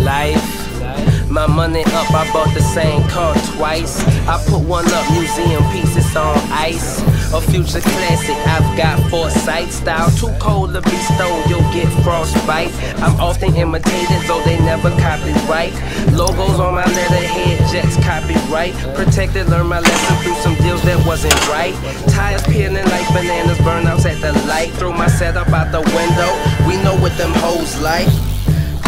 Life, my money up, I bought the same car twice. I put one up, museum pieces on ice. A future classic, I've got foresight. Style too cold to be stoned, you'll get frostbite. I'm often imitated, though they never copyright. Logos on my letterhead, Jets copyright. Protected, learned my lesson through some deals that wasn't right. Tires peeling like bananas, burnouts at the light. Throw my setup out the window, we know what them hoes like.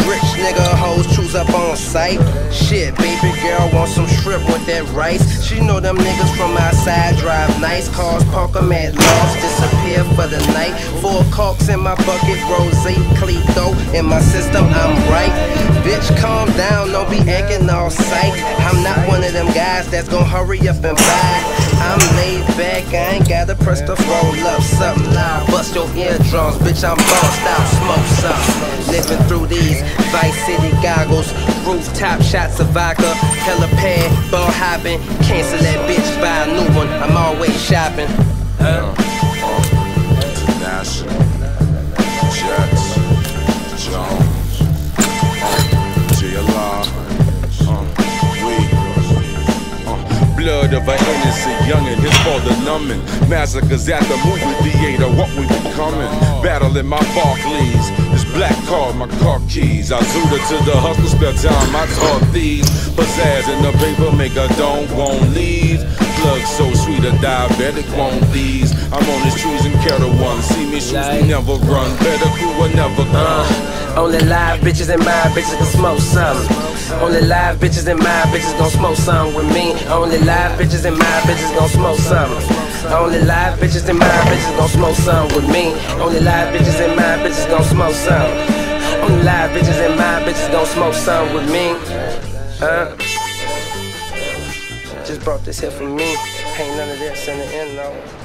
Rich nigga hoes choose up on sight. Shit, baby girl want some shrimp with that rice. She know them niggas from outside drive nice cars, park them at lost, disappear for the night. 4 corks in my bucket, rosé, Cleto in my system, I'm right. Bitch, calm down, don't be acting all psych. I'm not one of them guys that's gon' hurry up and buy. I'm laid back, I ain't gotta press the roll up, something loud. Bust your eardrums, bitch, I'm bossed out, smoke something. Living through these Vice City goggles, rooftop shots of vodka, helipad, ball hopping, cancel that bitch, buy a new one, I'm always shopping. National, Jets, Jones, DLR, we, blood of an innocent youngin', his father numbing, massacres at the movie theater, what we becoming, battling my Barclays. Black car, my car keys. I zooted to the hustle, spell time, I taught thieves. Pizzazz in the paper, make a don't, won't leave. Plug so sweet, a diabetic won't these. I'm on this choosing kettle one. See me shoot, me never run. Better crew will never come. Only live bitches and my bitches gon' smoke some. Only live bitches and my bitches gon' smoke some with me. Only live bitches and my bitches gon' smoke some. Only live bitches and my bitches gon' smoke some with me. Only live bitches and my bitches gon' smoke some. Only live bitches and my bitches gon' smoke some with me. Just brought this here for me. Ain't none of this in the end though.